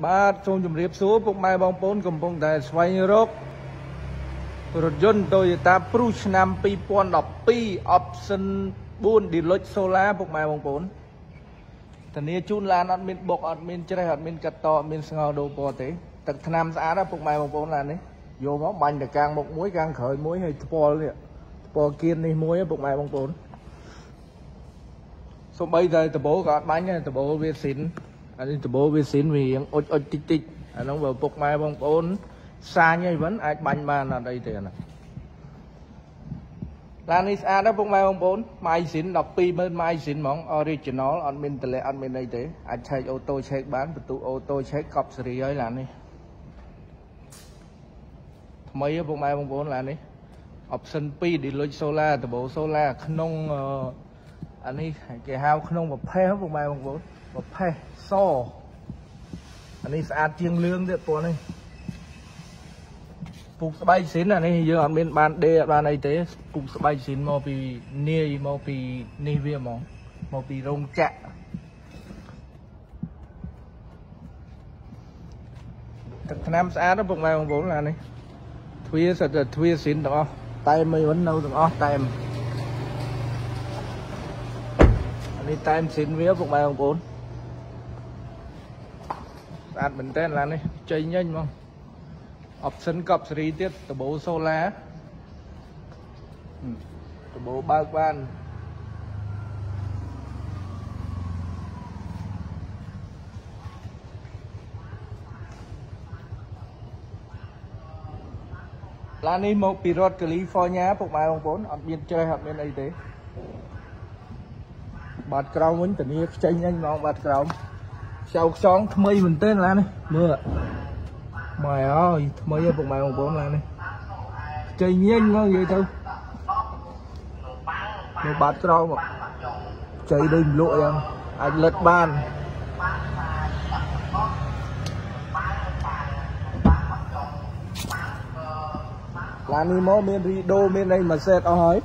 Ba trong chùm riệp số cũng mai bong bốn cùng bong tài xoay như rốt. Rồi dân tôi ta Prush Nam Pi Pon đọc Pi Option Buôn đi lối Solar cũng mai bong bốn. Thần này chun là nó mình bọc ở mình chơi ở mình cắt to mình ngào đồ bò thế. Tật Nam xã đó cũng mai bong bốn là đấy. Vô máu bành để càng một muối càng khởi muối hay bò đấy. Bò kiên này muối cũng mai bong bốn. Số bây giờ tờ bố có bánh này tờ bố viết xin. Anh tụi bố vi xin vì ôi ôi tích tích nó vào phục mai bông ôn xa như vẫn ai bánh mà là đây tiền này Lanisha đó phục mai bông ôn mai xin đọc pi bên mai xin món original admin tệ admin đây thế anh chạy ô tô chạy bán vật tụ ô tô chạy cọp xử lý ấy là này mấy phục mai bông ôn là này option pi đi lối solar tụi bố solar không anh ấy cái hao không một phe phục mai bông ôn một phe so anh ấy xa chiêng lương đấy bọn này phục bay xin là này giờ anh bên ban đề ban này thế phục bay xin một vì ni về một vì rong chạ Nam xã đó phục này ông bốn là này thuê sạch thuê xin đó tay mày vẫn nâu được ó tay anh ấy tay xin vía phục này ông bốn anh mình tên là này chơi nhanh không option cặp series tiếp từ bố solar từ bố ba quan là này một Pirot California phục mai ông bốn học viên chơi học viên y tế bạt cầu muốn tình yêu chơi nhanh không bạt cầu sau xong mây mình tên là này mưa mày ơi mây ở vùng mày vùng bốn là này chơi nhanh nó vậy thôi một bát rau mà chơi đừng lội anh à, lật bàn là ni mô bên rido bên đây mà xe có hỏi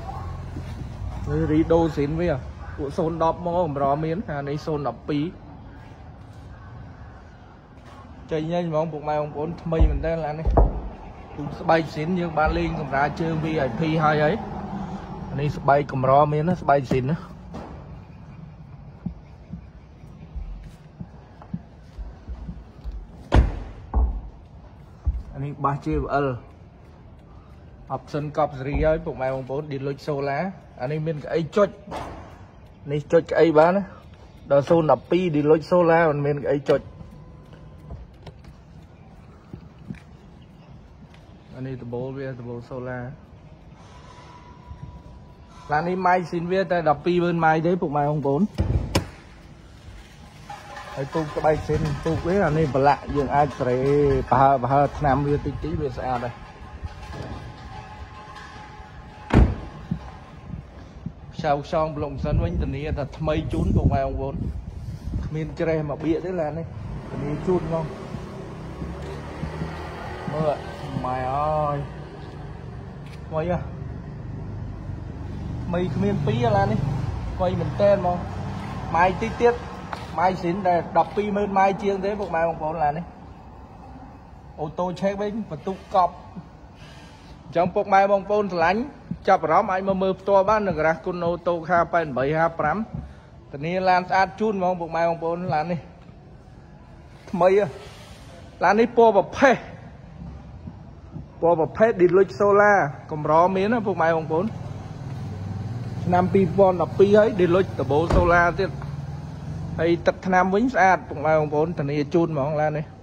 rido xin với à của xôn đọc mô rõ miếng à này xôn đọc pí chơi nhanh mà ông buộc mai ông bốn mây mình tên là này bay xịn như ba liên cầm ra chơi VIP hai ấy này bay cầm ro miếng nó bay xịn nữa anh ba chơi l option cặp gì ấy buộc mai ông bốn đi lôi sâu lá anh em bên cái chốt này chốt cái bán đó sâu nạp pi đi lôi sâu lá còn bên cái chốt anh ấy tụi bố solar là anh ấy mai xin viết ta đọc pi bên mai đấy phục mai ông bốn hay tôi có bay xin tôi biết là nên lạ dường ai phải bà hơi nam viết tí tí về sao đây sau xong lộng sân với tình nghĩa thật mây chún phục mai ông bốn miền tre mà bịa đấy là này tình nghĩa chun không mưa mày ơi quay à mày miền pí là này quay mình tên không mai tí tiết mai xỉn để đọc pi bên mai chiêng thế một mai ông bốn là này ô tô check bên và tụ cọp trong một mai ông bốn lánh chập rõ mai mà mờ to ban được ra con ô tô kha bên 7 2 5 thì này là ăn chun mà một mai ông bốn là này mày à là này po và phê bộ bọc phép đi lôi solar còn rõ miếng á phục mai ông bốn Nam Pi Pon là Pi ấy đi lôi từ bố solar tiếp hay tập Nam Vĩnh Sa phục mai ông bốn thì này chun mà ông lan này